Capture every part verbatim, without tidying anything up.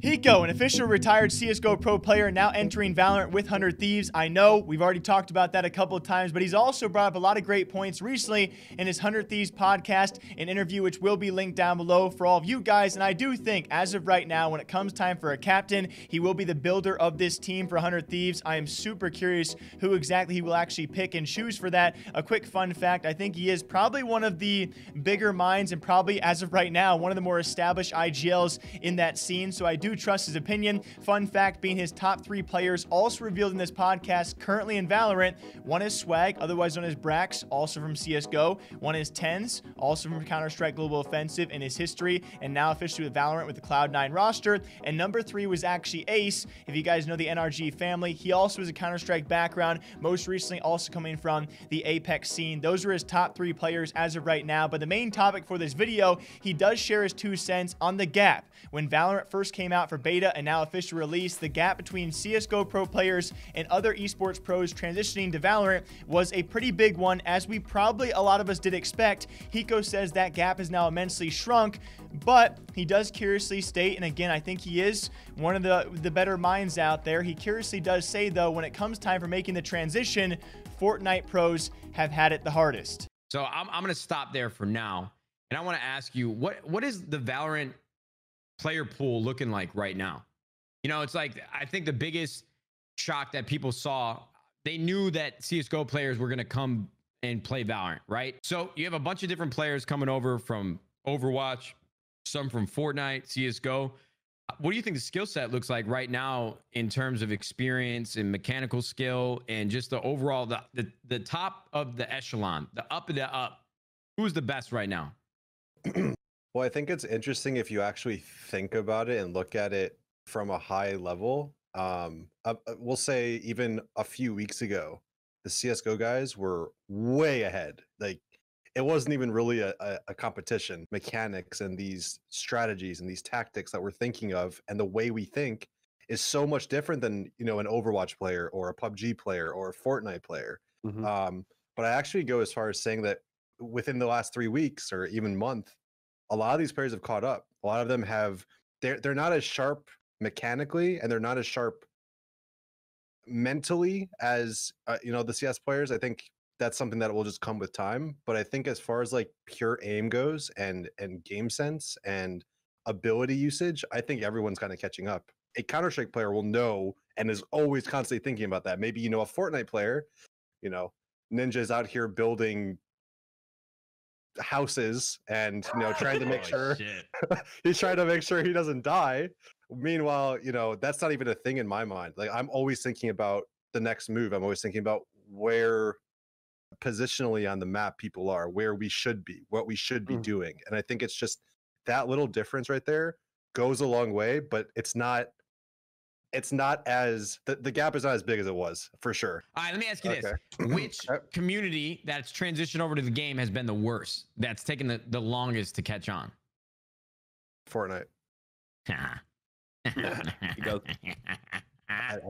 Hiko, an official retired C S G O pro player, now entering Valorant with one hundred Thieves. I know we've already talked about that a couple of times, but he's also brought up a lot of great points recently in his one hundred Thieves podcast, an interview which will be linked down below for all of you guys. And I do think, as of right now, when it comes time for a captain, he will be the builder of this team for one hundred Thieves. I am super curious who exactly he will actually pick and choose for that. A quick fun fact, I think he is probably one of the bigger minds and probably, as of right now, one of the more established I G Ls in that scene. So I do trust his opinion. Fun fact being his top three players also revealed in this podcast currently in Valorant. One is Swag, otherwise known as Brax, also from C S G O. One is Tenz, also from Counter-Strike Global Offensive in his history, and now officially with Valorant with the Cloud nine roster. And number three was actually Ace. If you guys know the N R G family, he also has a Counter-Strike background, most recently also coming from the Apex scene. Those are his top three players as of right now. But the main topic for this video, he does share his two cents on the gap. When Valorant first came out out for beta and now official release, the gap between C S G O pro players and other esports pros transitioning to Valorant was a pretty big one, as we probably a lot of us did expect. Hiko says that gap is now immensely shrunk, but he does curiously state, and again, I think he is one of the the better minds out there, he curiously does say, though, when it comes time for making the transition, Fortnite pros have had it the hardest. So I'm, I'm gonna stop there for now, and I want to ask you, what what is the Valorant player pool looking like right now? You know, it's like, I think the biggest shock that people saw, they knew that C S G O players were going to come and play Valorant, right? So you have a bunch of different players coming over from Overwatch, some from Fortnite, C S G O. What do you think the skill set looks like right now in terms of experience and mechanical skill and just the overall, the, the, the top of the echelon, the up of the up? Who's the best right now? Well, I think it's interesting if you actually think about it and look at it from a high level. Um, uh, we'll say even a few weeks ago, the C S G O guys were way ahead. Like, it wasn't even really a, a, a competition. Mechanics and these strategies and these tactics that we're thinking of and the way we think is so much different than, you know, an Overwatch player or a P U B G player or a Fortnite player. Mm-hmm. Um, but I actually go as far as saying that within the last three weeks or even month, a lot of these players have caught up. A lot of them have, they're, they're not as sharp mechanically and they're not as sharp mentally as, uh, you know, the C S players. I think that's something that will just come with time. But I think as far as like pure aim goes and, and game sense and ability usage, I think everyone's kind of catching up. A Counter-Strike player will know and is always constantly thinking about that. Maybe, you know, a Fortnite player, you know, Ninja's out here building houses and, you know, trying to make sure he's trying to make sure he doesn't die. Meanwhile, you know, that's not even a thing in my mind. Like, I'm always thinking about the next move. I'm always thinking about where positionally on the map people are, where we should be, what we should be mm. doing. And I think it's just that little difference right there goes a long way, but it's not it's not as the, the gap is not as big as it was, for sure. All right, let me ask you okay. this. Which community that's transitioned over to the game has been the worst, that's taken the, the longest to catch on? Fortnite. I, I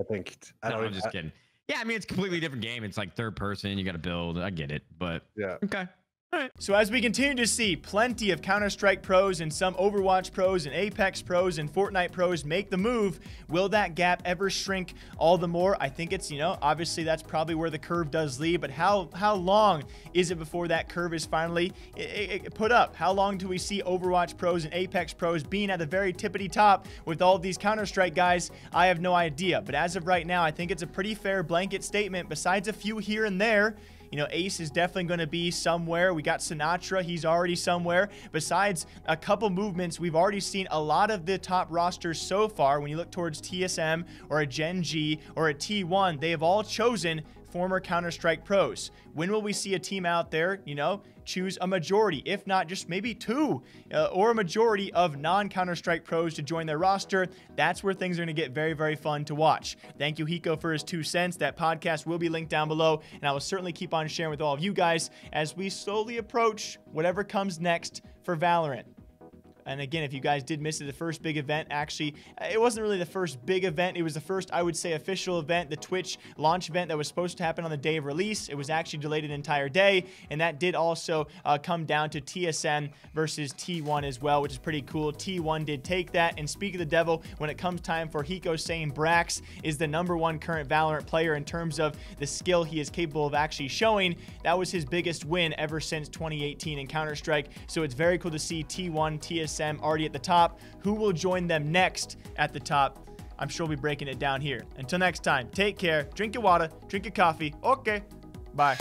think I don't no, I'm just I, kidding. Yeah, I mean, it's a completely different game. It's like third person, you gotta build. I get it, but yeah. Okay. All right. So as we continue to see plenty of Counter-Strike pros and some Overwatch pros and Apex pros and Fortnite pros make the move, will that gap ever shrink all the more? I think it's, you know, obviously that's probably where the curve does lead, but how how long is it before that curve is finally it, it, it put up? How long do we see Overwatch pros and Apex pros being at the very tippity top with all of these Counter-Strike guys? I have no idea, but as of right now, I think it's a pretty fair blanket statement. Besides a few here and there, you know, Ace is definitely going to be somewhere. We got Sinatra. He's already somewhere. Besides a couple movements, we've already seen a lot of the top rosters so far. When you look towards T S M or a Gen G or a T one, they have all chosen former Counter-Strike pros. When will we see a team out there, you know, choose a majority, if not just maybe two uh, or a majority of non-Counter-Strike pros to join their roster? That's where things are going to get very, very fun to watch. Thank you, Hiko, for his two cents. That podcast will be linked down below, and I will certainly keep on sharing with all of you guys as we slowly approach whatever comes next for Valorant. And again, if you guys did miss it, the first big event, actually, it wasn't really the first big event. It was the first, I would say, official event, the Twitch launch event that was supposed to happen on the day of release. It was actually delayed an entire day, and that did also uh, come down to T S M versus T one as well, which is pretty cool. T one did take that, and speak of the devil, when it comes time for Hiko, saying Brax is the number one current Valorant player in terms of the skill he is capable of actually showing, that was his biggest win ever since twenty eighteen in Counter-Strike. So it's very cool to see T one, T S M already at the top. Who will join them next at the top? I'm sure we'll be breaking it down here. Until next time, take care, drink your water, drink your coffee. Okay, bye.